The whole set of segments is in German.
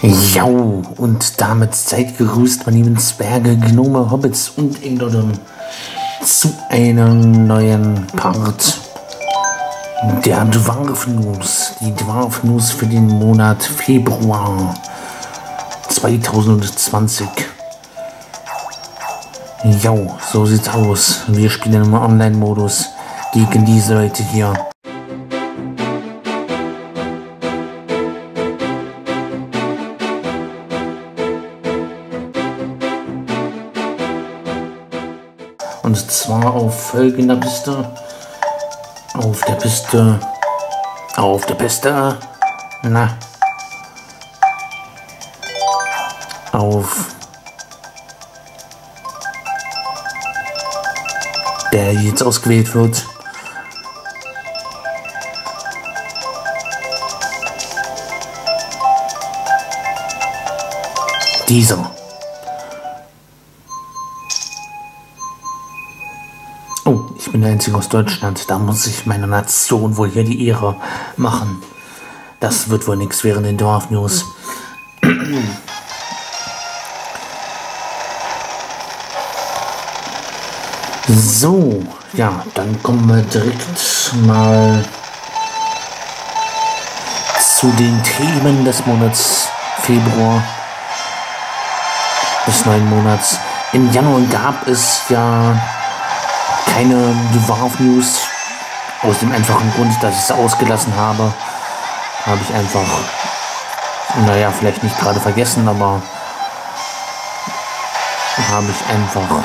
Ja, und damit seid gegrüßt, meine lieben Zwerge, Gnome, Hobbits und Engloden zu einem neuen Part der DWARF News. Die DWARF News für den Monat Februar 2020. Ja, so sieht's aus. Wir spielen im Online-Modus gegen diese Leute hier. Und zwar auf folgender Piste. Auf der Piste. Auf der Piste. Na. Auf der jetzt ausgewählt wird. Dieser. Oh, ich bin der Einzige aus Deutschland. Da muss ich meiner Nation wohl hier die Ehre machen. Das wird wohl nichts während den DWARF News. So, ja, dann kommen wir direkt mal zu den Themen des Monats Februar, des neuen Monats. Im Januar gab es ja keine DWARF News, aus dem einfachen Grund, dass ich es ausgelassen habe. Habe ich einfach, naja, vielleicht nicht gerade vergessen, aber habe ich einfach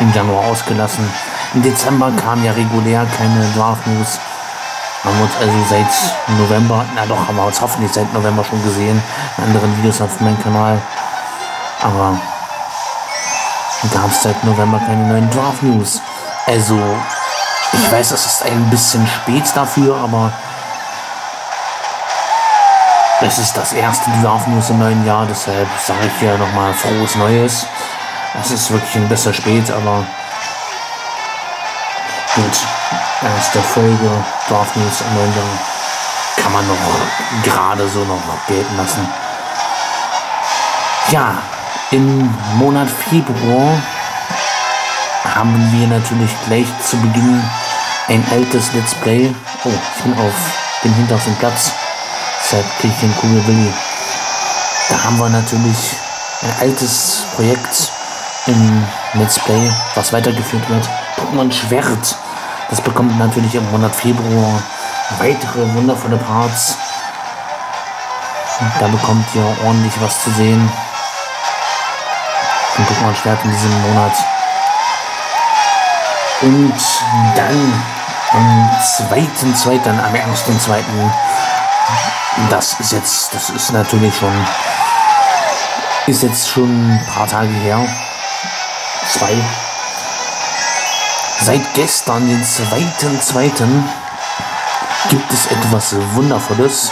im Januar ausgelassen. Im Dezember kam ja regulär keine DWARF News. Haben wir uns also seit November, na doch, haben wir uns hoffentlich seit November schon gesehen, in anderen Videos auf meinem Kanal. Aber gab es seit November keine neuen DWARF News. Also, ich weiß, es ist ein bisschen spät dafür, aber es ist das erste DWARF News im neuen Jahr, deshalb sage ich hier nochmal frohes Neues. Es ist wirklich ein bisschen spät, aber gut, erste Folge DWARF News im neuen Jahr kann man noch gerade so noch gelten lassen. Ja, im Monat Februar haben wir natürlich gleich zu Beginn ein altes Let's Play. Oh, ich bin auf dem hintersten Platz, deshalb kriege ich den Kugelbilly. Da haben wir natürlich ein altes Projekt im Let's Play, was weitergeführt wird. Pokémon Schwert. Das bekommt natürlich im Monat Februar weitere wundervolle Parts. Und da bekommt ihr ordentlich was zu sehen. Von Pokémon Schwert in diesem Monat. Und dann am 1.2. Das ist jetzt schon ein paar Tage her. 2. Seit gestern, den 2.2. gibt es etwas Wundervolles,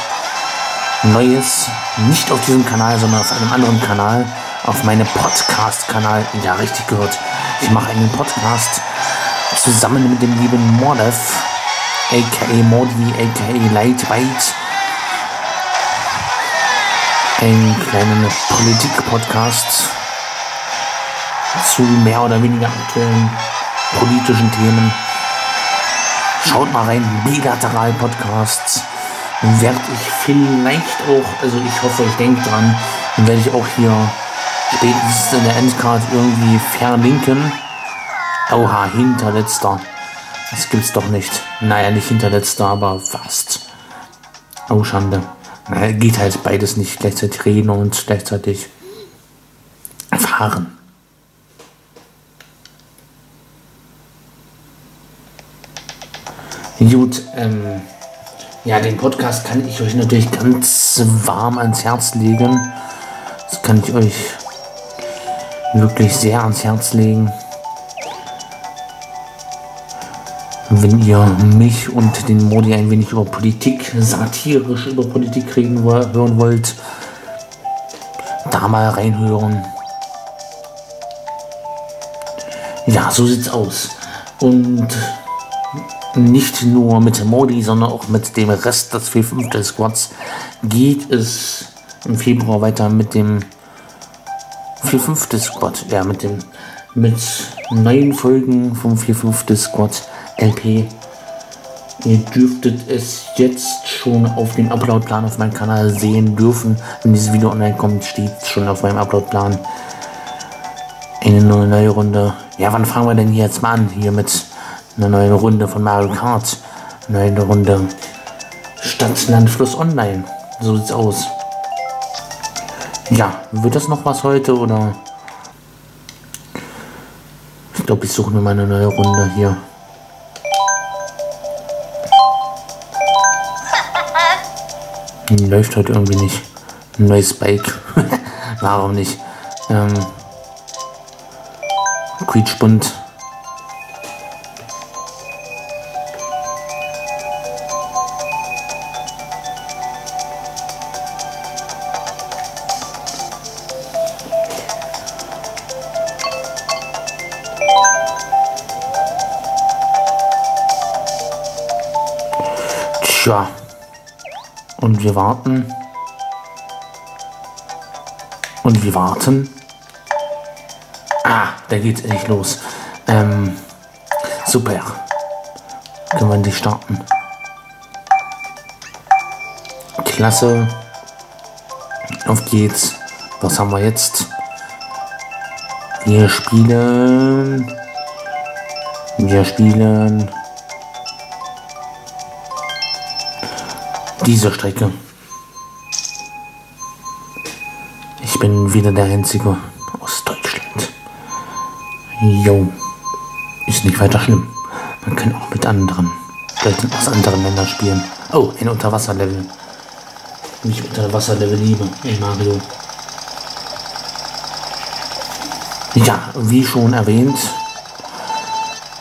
Neues, nicht auf diesem Kanal, sondern auf einem anderen Kanal, auf meinem Podcast-Kanal. Ja, richtig gehört. Ich mache einen Podcast zusammen mit dem lieben Mordeth, aka Mordi, aka Lightbite. Einen kleinen Politik-Podcast zu mehr oder weniger aktuellen politischen Themen. Schaut mal rein, Bilateral-Podcast. Werde ich vielleicht auch, also ich hoffe, ich denke dran, werde ich auch hier spätestens in der Endcard irgendwie verlinken. Oha, hinterletzter. Das gibt's doch nicht. Naja, nicht hinterletzter, aber fast. Oh, Schande. Naja, geht halt beides nicht. Gleichzeitig reden und gleichzeitig fahren. Gut, ja, den Podcast kann ich euch natürlich ganz warm ans Herz legen. Das kann ich euch wirklich sehr ans Herz legen. Wenn ihr mich und den Modi ein wenig über Politik, satirisch über Politik reden hören wollt, da mal reinhören. Ja, so sieht's aus. Und nicht nur mit Modi, sondern auch mit dem Rest des 4.5. Squads geht es im Februar weiter mit dem 4.5. Squad, ja, mit neuen Folgen vom 4.5. Squad LP. Ihr dürftet es jetzt schon auf den Uploadplan auf meinem Kanal sehen dürfen. Wenn dieses Video online kommt, steht es schon auf meinem Uploadplan. Eine neue Runde. Ja, wann fangen wir denn hier jetzt mal an? Hier mit einer neuen Runde von Mario Kart. Eine neue Runde Stadt, Land, Fluss online. So sieht's aus. Ja, wird das noch was heute oder? Ich glaube, ich suche mir mal eine neue Runde hier. Läuft heute irgendwie nicht. Ein neues Bike. Warum nicht? Quietschbunt. Tja. Und wir warten. Und wir warten. Ah, da geht's endlich los. Super. Können wir endlich starten. Klasse. Auf geht's. Was haben wir jetzt? Wir spielen. Diese Strecke. Ich bin wieder der Einzige aus Deutschland. Jo. Ist nicht weiter schlimm. Man kann auch mit anderen Leuten aus anderen Ländern spielen. Oh, ein Unterwasserlevel. Mich Unterwasserlevel liebe. Ey, Mario. Ja, wie schon erwähnt,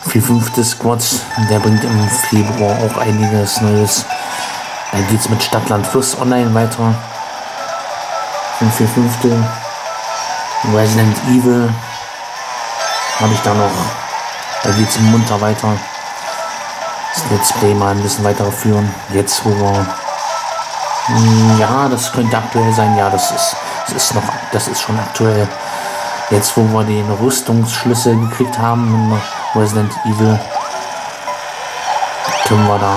4.5. Squad, der bringt im Februar auch einiges Neues. Dann geht's mit Stadt, Land, Fluss online weiter. 5.4.5. Resident Evil. Habe ich da noch. Da geht's munter weiter. Das Let's Play mal ein bisschen weiterführen. Jetzt, wo wir. Ja, das könnte aktuell sein. Ja, das ist schon aktuell. Jetzt, wo wir den Rüstungsschlüssel gekriegt haben, Resident Evil, können wir da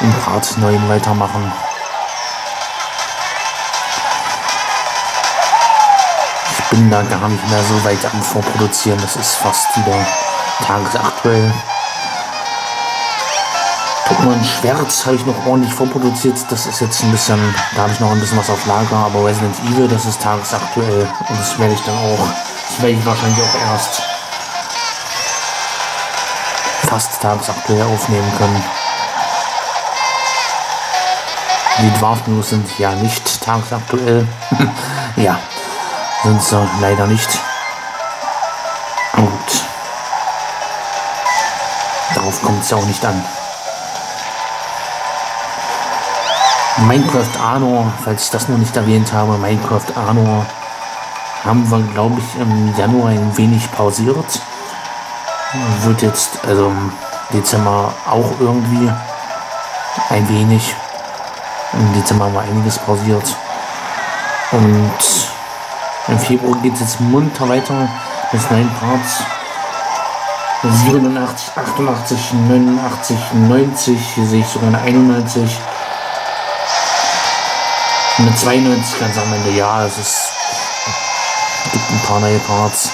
in Part 9 weitermachen. Ich bin da gar nicht mehr so weit am Vorproduzieren. Das ist fast wieder tagesaktuell. Pokémon Schwert habe ich noch ordentlich vorproduziert. Das ist jetzt ein bisschen, da habe ich noch ein bisschen was auf Lager. Aber Resident Evil, das ist tagesaktuell. Und das werde ich dann auch, wahrscheinlich auch erst fast tagesaktuell aufnehmen können. Die DWARF NEWS sind ja nicht tagesaktuell. Ja, sind sie leider nicht. Gut. Darauf kommt es ja auch nicht an. Minecraft Anor, falls ich das noch nicht erwähnt habe, Minecraft Anor haben wir, glaube ich, im Januar ein wenig pausiert. Wird jetzt, also im Dezember auch irgendwie ein wenig. Im Dezember haben wir einiges pausiert. Und im Februar geht es jetzt munter weiter mit 9 Parts. 87, 88, 89, 90, hier sehe ich sogar eine 91. Eine 92 ganz am Ende, ja, es gibt ein paar neue Parts.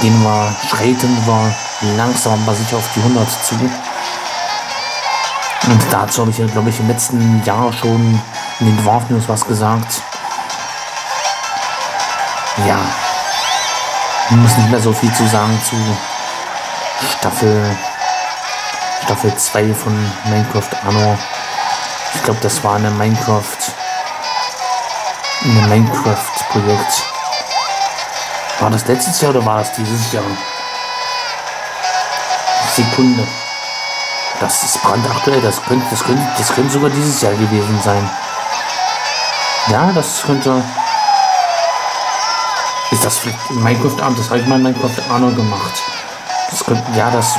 Gehen wir, schreiten wir langsam aber sicher auf die 100 zu. Und dazu habe ich ja, glaube ich, im letzten Jahr schon in den DWARF NEWS was gesagt. Ja, ich muss nicht mehr so viel zu sagen zu Staffel 2 von Minecraft Anor. Ich glaube, das war eine Minecraft-Projekt. War das letztes Jahr oder war das dieses Jahr? Sekunde. Das ist brandaktuell, das könnte sogar dieses Jahr gewesen sein. Ja, das könnte. Ist das vielleicht Minecraft Anor? Das habe ich mal in Minecraft Anor gemacht. Das könnte. Ja, das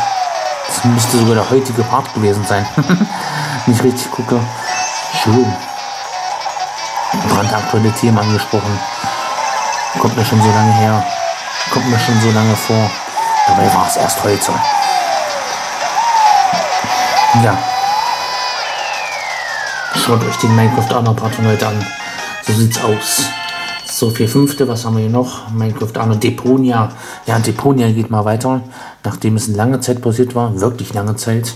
müsste sogar der heutige Part gewesen sein. Wenn ich richtig gucke. Schön. brandaktuelle Themen angesprochen. Kommt mir schon so lange her. Kommt mir schon so lange vor. Dabei war es erst heute. Ja. Schaut euch den Minecraft Anor Part von heute an. So sieht's aus. So, 4.5. Was haben wir hier noch? Minecraft Anor Deponia. Ja, Deponia geht mal weiter. Nachdem es in langer Zeit passiert war. Wirklich lange Zeit.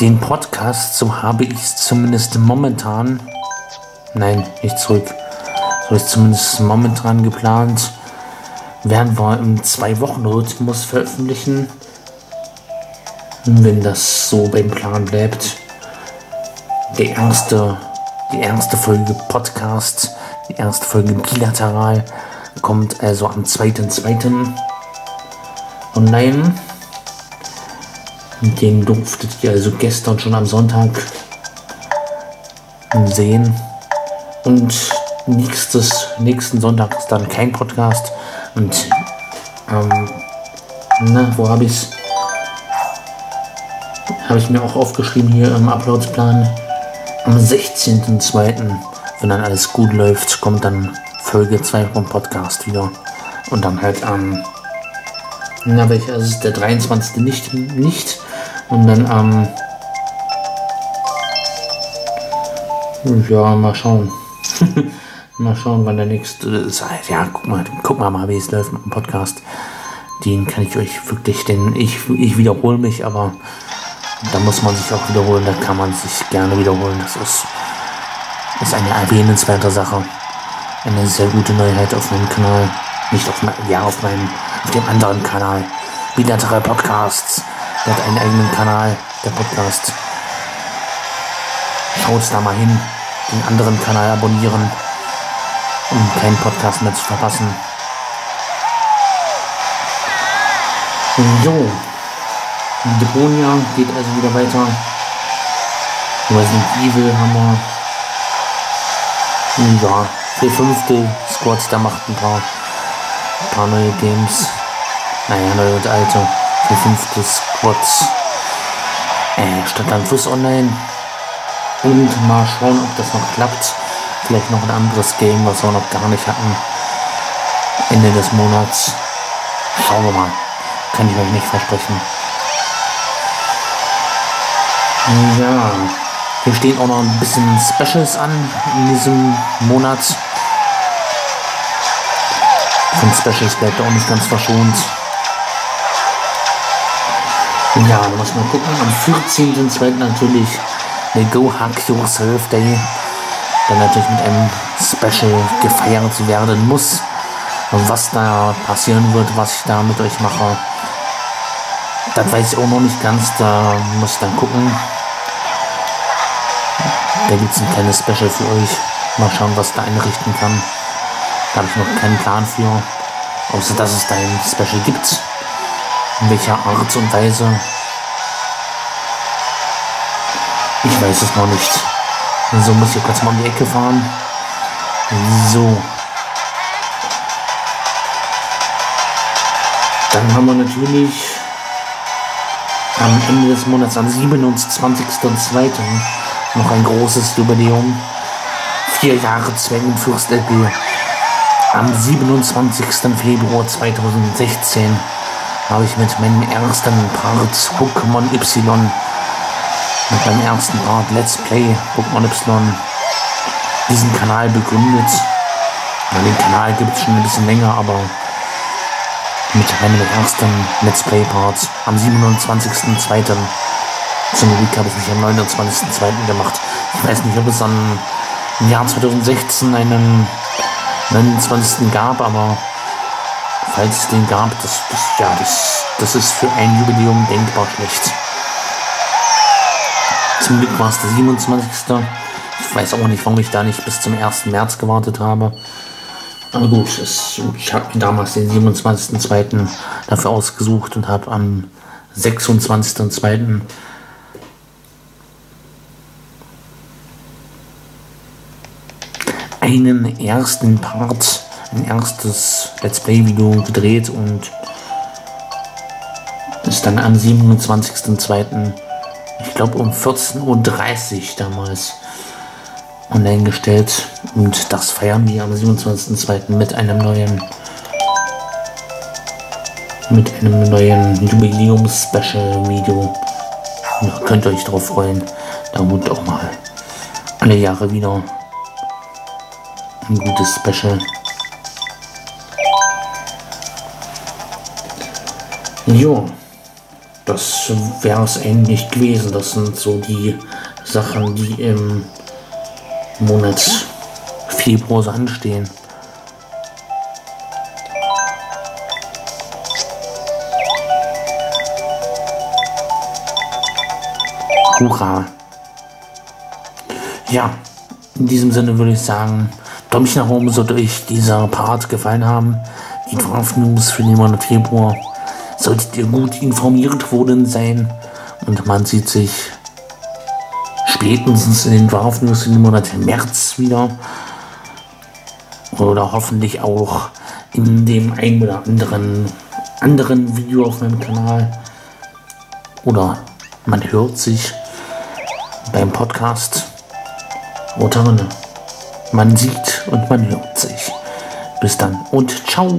Den Podcast, so habe ich es zumindest momentan, nein, nicht zurück, so ist zumindest momentan geplant, werden wir im 2-Wochen-Rhythmus veröffentlichen, wenn das so beim Plan bleibt. Die erste Folge Podcast, die erste Folge bilateral kommt also am 2.2. Und nein, den durftet ihr also gestern schon am Sonntag sehen. Und nächsten Sonntag ist dann kein Podcast. Und, wo habe ich es? Habe ich mir auch aufgeschrieben hier im Uploadplan. Am 16.02., wenn dann alles gut läuft, kommt dann Folge 2 vom Podcast wieder. Und dann halt am, welcher ist es? Der 23. nicht. Und dann am... ja, mal schauen. Mal schauen, wann der nächste ist. Ja, guck mal, wie es läuft mit dem Podcast. Den kann ich euch wirklich, denn ich wiederhole mich, aber da muss man sich auch wiederholen. Da kann man sich gerne wiederholen. Das ist eine erwähnenswerte Sache. Eine sehr gute Neuheit auf meinem Kanal. Nicht auf meinem, ja, auf dem anderen Kanal. Bilateral-Podcasts. Der hat einen eigenen Kanal, der Podcast. Schaut da mal hin, den anderen Kanal abonnieren, um keinen Podcast mehr zu verpassen. Jo, Deponia geht also wieder weiter. Resident Evil haben wir. Ja, 4.5. Squad, da macht ein paar neue Games. Naja, neue und alte. 4.5. Squads. Stadt am Fluss online. Und mal schauen, ob das noch klappt. Vielleicht noch ein anderes Game, was wir noch gar nicht hatten. Ende des Monats. Schauen wir mal. Kann ich euch nicht versprechen. Ja. Hier stehen auch noch ein bisschen Specials an in diesem Monat. Von Specials bleibt auch nicht ganz verschont. Ja, da muss man gucken. Am 14.02. natürlich eine Go Hack Yourself Day. Dann natürlich mit einem Special gefeiert werden muss. Und was da passieren wird, was ich da mit euch mache, das weiß ich auch noch nicht ganz. Da muss ich dann gucken. Da gibt es ein kleines Special für euch. Mal schauen, was da einrichten kann. Da habe ich noch keinen Plan für. Außer, dass es da ein Special gibt. In welcher Art und Weise? Ich weiß es noch nicht. So, muss ich kurz mal um die Ecke fahren. So. Dann haben wir natürlich am Ende des Monats, am 27.02. noch ein großes Jubiläum. 4 Jahre Zwergenfürst LP. Am 27. Februar 2016 habe ich mit meinem ersten Part Pokémon Y, mit meinem ersten Part Let's Play Pokémon Y, diesen Kanal begründet. Ja, den Kanal gibt es schon ein bisschen länger, aber mit meinem ersten Let's Play Part am 27.02. Zum Glück habe ich mich am 29.02. gemacht. Ich weiß nicht, ob es dann im Jahr 2016 einen 29. gab, aber falls es den gab, das ist für ein Jubiläum denkbar schlecht. Zum Glück war es der 27. Ich weiß auch nicht, warum ich da nicht bis zum 1. März gewartet habe. Aber gut, ich habe mir damals den 27.02. dafür ausgesucht und habe am 26.02. einen ersten Part, ein erstes Let's Play Video gedreht und ist dann am 27.02., ich glaube um 14.30 Uhr damals online gestellt, und das feiern wir am 27.02. mit einem neuen Jubiläums-Special-Video. Ja, könnt ihr euch drauf freuen. Da wird auch mal alle Jahre wieder ein gutes Special. Jo, das wäre es eigentlich gewesen. Das sind so die Sachen, die im Monat Februar so anstehen. Hurra! Ja, in diesem Sinne würde ich sagen, Daumen nach oben, sollte euch dieser Part gefallen haben. Die DWARF News für den Monat Februar. Solltet ihr gut informiert worden sein, und man sieht sich spätestens in den DWARF News im Monat März wieder, oder hoffentlich auch in dem ein oder anderen Video auf meinem Kanal, oder man hört sich beim Podcast, oder man sieht und man hört sich. Bis dann und ciao!